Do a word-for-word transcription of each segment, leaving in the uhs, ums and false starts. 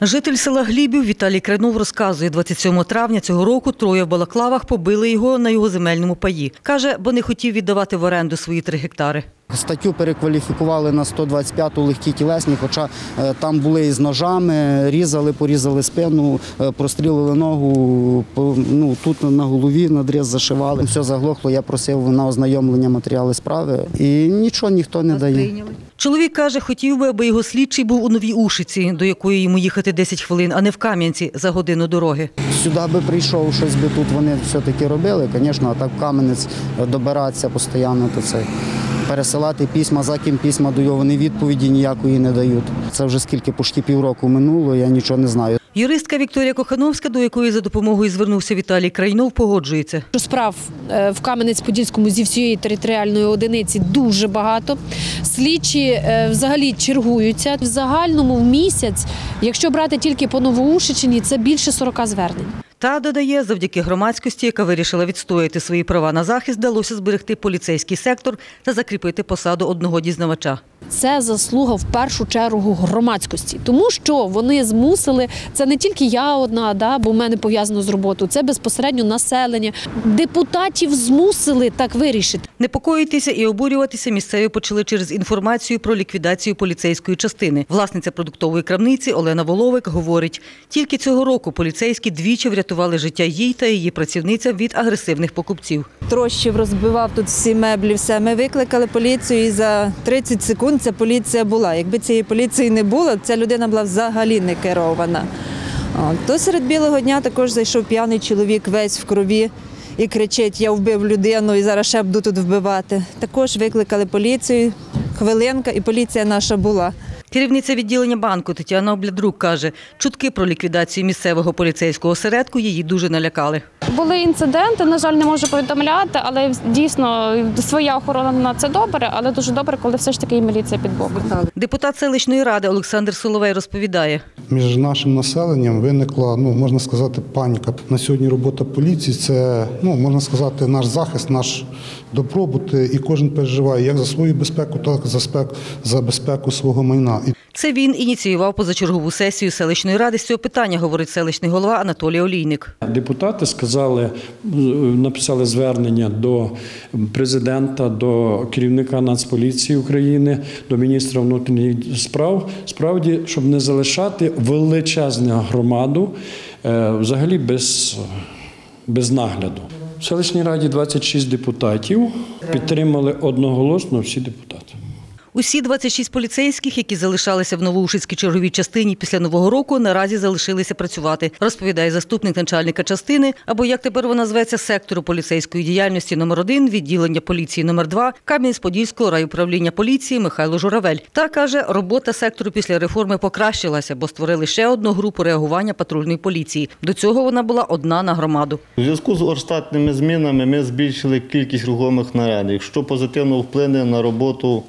Житель села Глібів Віталій Крайнов розказує, двадцять сьомого травня цього року троє в балаклавах побили його на його земельному паї. Каже, бо не хотів віддавати в оренду свої три гектари. Статтю перекваліфікували на сто двадцять п'яту легкі тілесні, хоча там були із ножами, різали, порізали спину, прострілили ногу, ну, тут на голові надріз зашивали. Все заглохло, я просив на ознайомлення матеріали справи і нічого ніхто не дає. Чоловік каже, хотів би, аби його слідчий був у Новій Ушиці, до якої йому їхати десять хвилин, а не в Кам'янці за годину дороги. Сюди би прийшов, щось би тут вони все-таки робили, звісно, а так в Кам'янець добиратися постійно до цього. Пересилати письма, за ким письма до його, вони відповіді ніякої не дають. Це вже скільки, почти півроку минуло, я нічого не знаю. Юристка Вікторія Кохановська, до якої за допомогою звернувся Віталій Крайнов, погоджується. Справ в Кам'янець-Подільському зі всієї територіальної одиниці дуже багато. Слідчі взагалі чергуються. В загальному в місяць, якщо брати тільки по Новоушичині, це більше сорока звернень. Та, додає, завдяки громадськості, яка вирішила відстояти свої права на захист, вдалося зберегти поліцейський сектор та закріпити посаду одного дізнавача. Це заслуга в першу чергу громадськості, тому що вони змусили, це не тільки я одна, да, бо в мене пов'язано з роботою, це безпосередньо населення. Депутатів змусили так вирішити. Непокоїтися і обурюватися місцеві почали через інформацію про ліквідацію поліцейської частини. Власниця продуктової крамниці Олена Воловик говорить, тільки цього року поліцейські двічі врятували життя їй та її працівницям від агресивних покупців. Трощив, розбивав тут всі меблі, все. Ми викликали поліцію і за тридцять секунд ця поліція була. Якби цієї поліції не було, ця людина була взагалі не керована. То серед білого дня також зайшов п'яний чоловік весь в крові і кричить: я вбив людину і зараз ще буду тут вбивати. Також викликали поліцію, хвилинка і поліція наша була. Керівниця відділення банку Тетяна Облядрук каже, чутки про ліквідацію місцевого поліцейського осередку її дуже налякали. Були інциденти, на жаль, не можу повідомляти, але дійсно своя охорона на це добре, але дуже добре, коли все ж таки і міліція під боком. Депутат селищної ради Олександр Соловей розповідає. Між нашим населенням виникла, ну, можна сказати, паніка. На сьогодні робота поліції – це, ну, можна сказати, наш захист, наш добробут, і кожен переживає як за свою безпеку, так і за безпеку свого майна. Це він ініціював позачергову сесію селищної ради з цього питання, говорить селищний голова Анатолій Олійник. Депутати сказали, написали звернення до президента, до керівника Нацполіції України, до міністра внутрішніх справ, справді, щоб не залишати величезну громаду взагалі без, без нагляду. В селищній раді двадцять шість депутатів підтримали одноголосно всі депутати. Усі двадцять шість поліцейських, які залишалися в Новоушицькій черговій частині після Нового року, наразі залишилися працювати, розповідає заступник начальника частини, або, як тепер вона зветься, сектору поліцейської діяльності номер один, відділення поліції номер два, Кам'янець-Подільського райуправління поліції Михайло Журавель. Та, каже, робота сектору після реформи покращилася, бо створили ще одну групу реагування патрульної поліції. До цього вона була одна на громаду. У зв'язку з оштатними змінами ми збільшили кількість рухомих нарядів, що позитивно вплине на роботу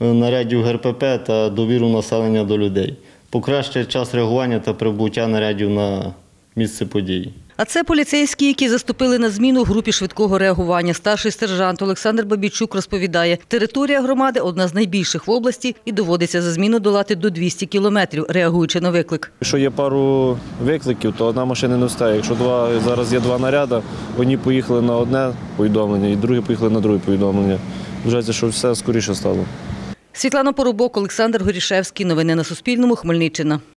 нарядів ГРПП та довіру населення до людей. Покращує час реагування та прибуття нарядів на місце події. А це поліцейські, які заступили на зміну в групі швидкого реагування. Старший сержант Олександр Бабічук розповідає, територія громади одна з найбільших в області і доводиться за зміну долати до двохсот кілометрів, реагуючи на виклик. Якщо є пару викликів, то одна машина не встає. Якщо два, зараз є два наряди, одні поїхали на одне повідомлення і другі поїхали на друге повідомлення. Вважається, що все скоріше стало. Світлана Поробок, Олександр Горішевський. Новини на Суспільному. Хмельниччина.